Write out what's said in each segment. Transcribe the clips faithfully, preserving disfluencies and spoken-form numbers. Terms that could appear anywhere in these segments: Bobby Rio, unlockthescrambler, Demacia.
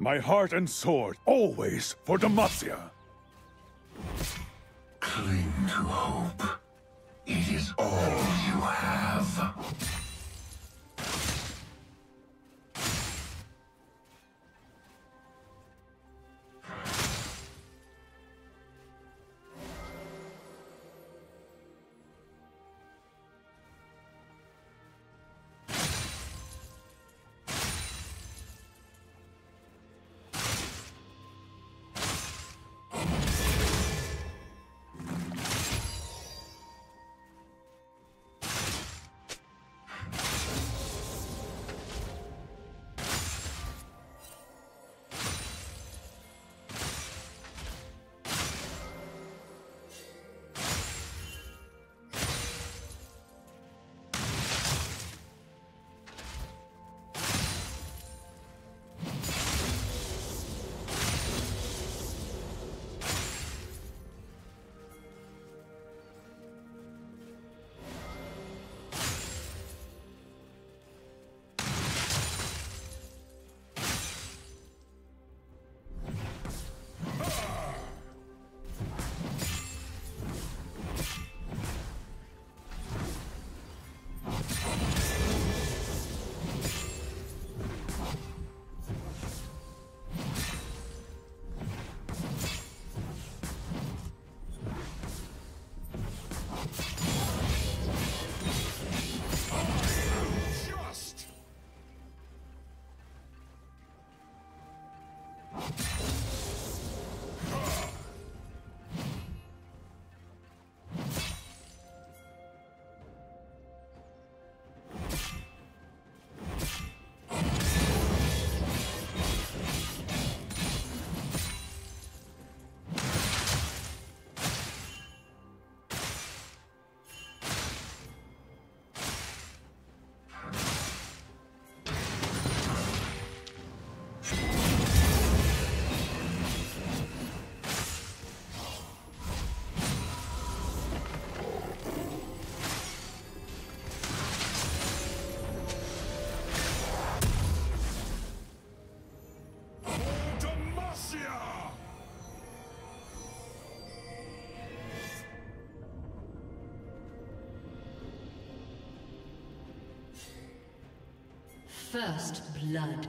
My heart and sword, always for Demacia! Cling to hope. It is all you have. First blood.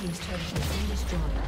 team's turret has been destroyed.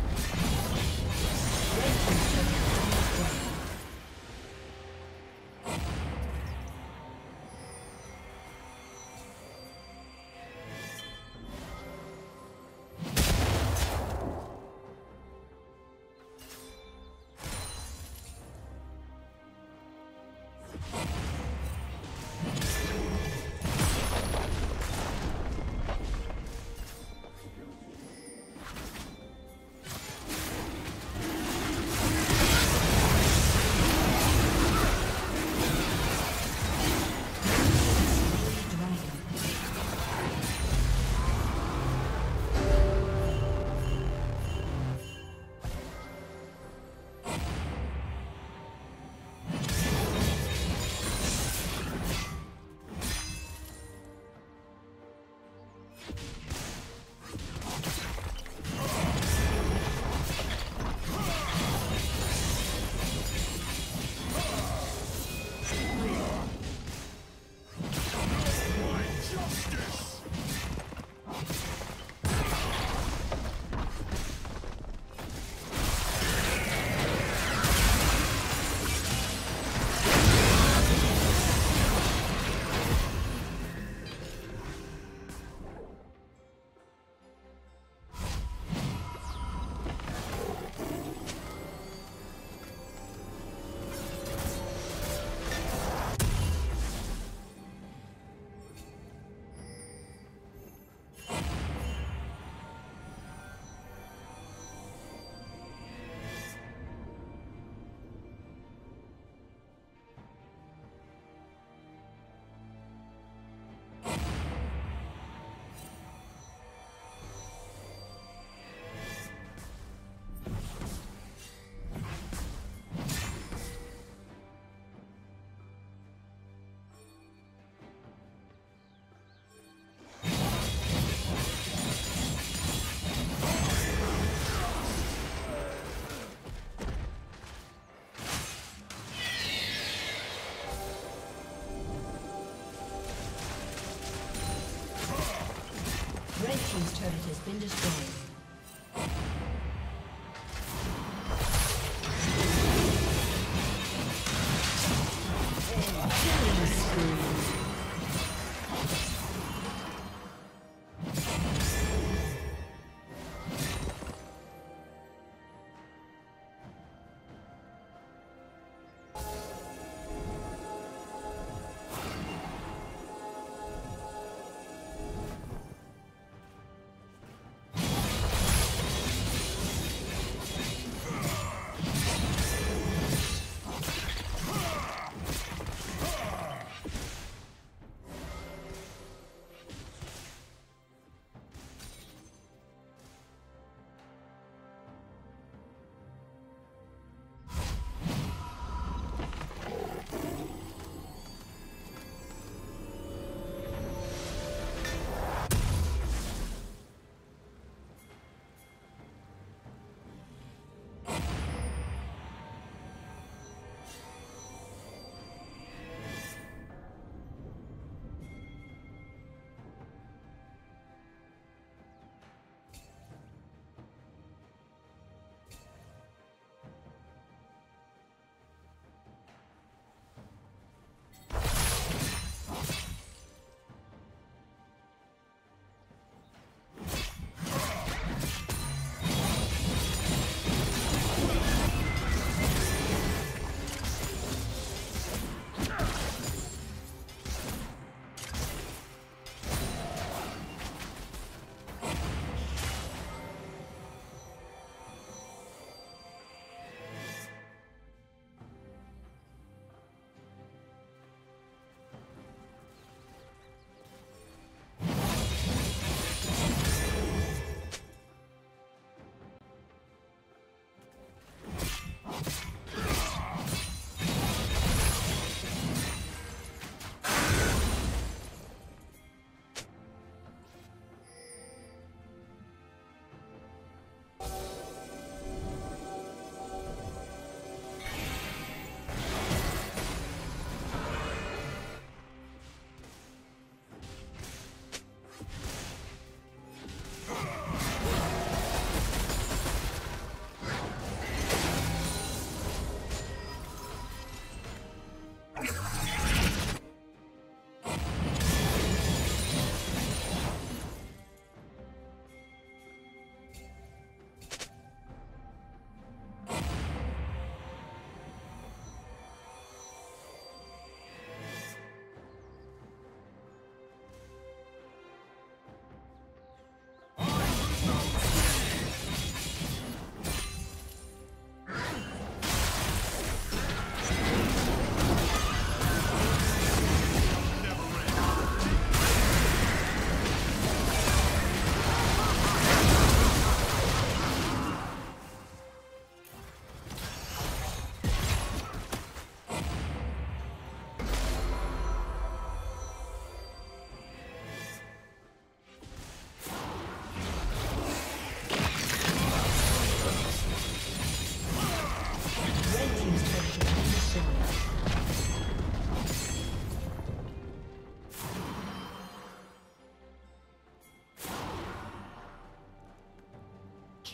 Red team's turret has been destroyed. His turret has been destroyed.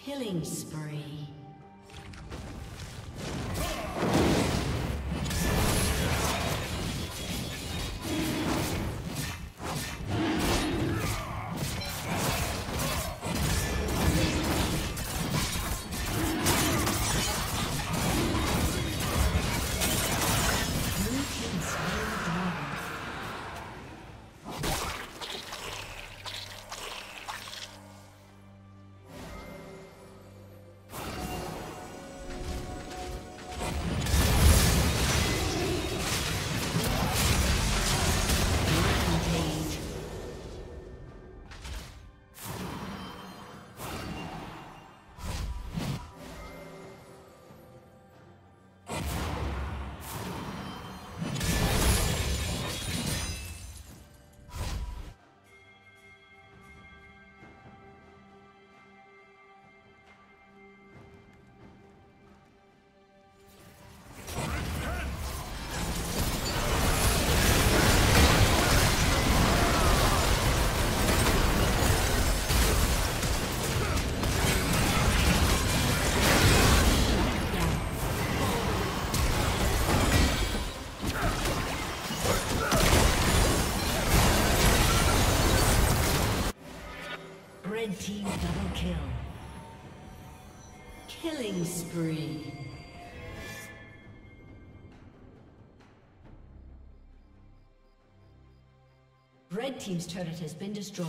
Killing spree. Team double kill. Killing spree. Red team's turret has been destroyed.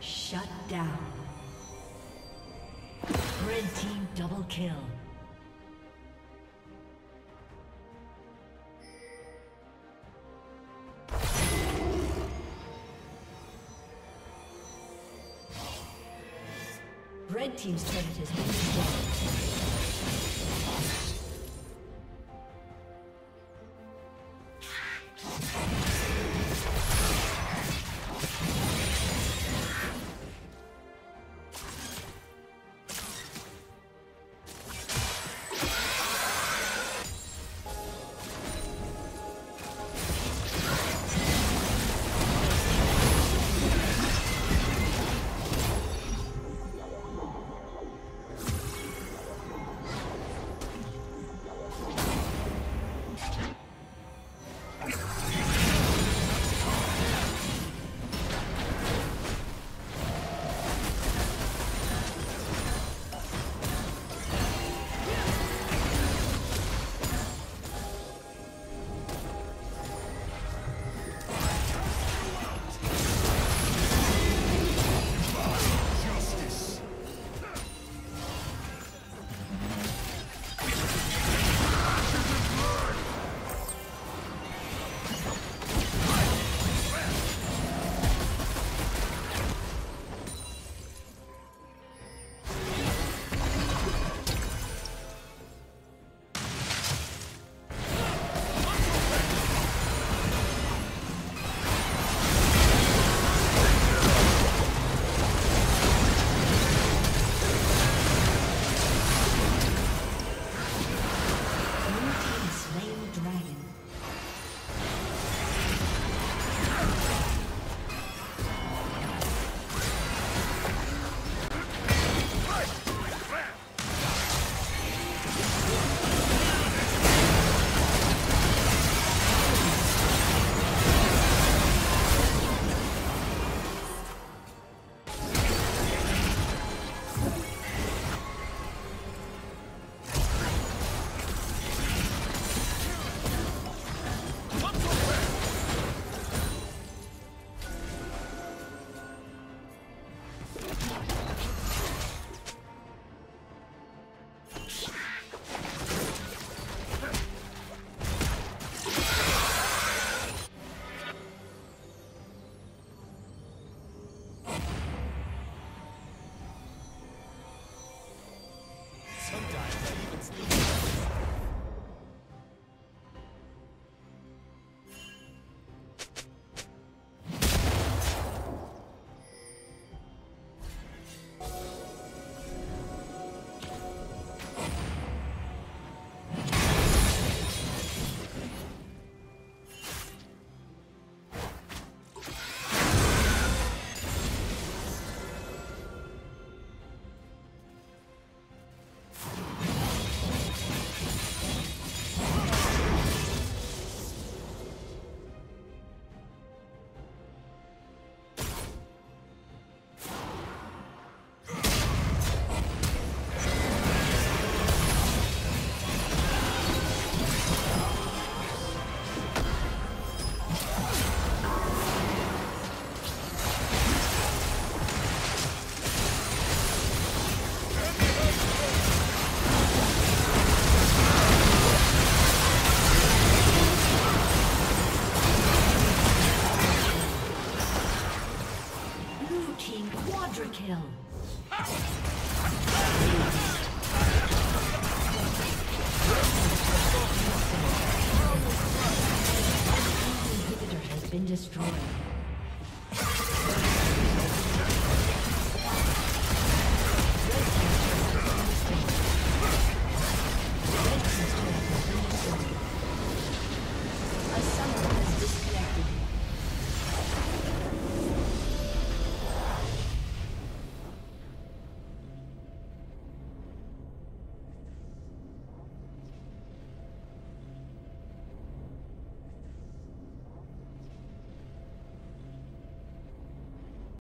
Shut down. Red team double kill. Red team's turret has been destroyed. Destroyed.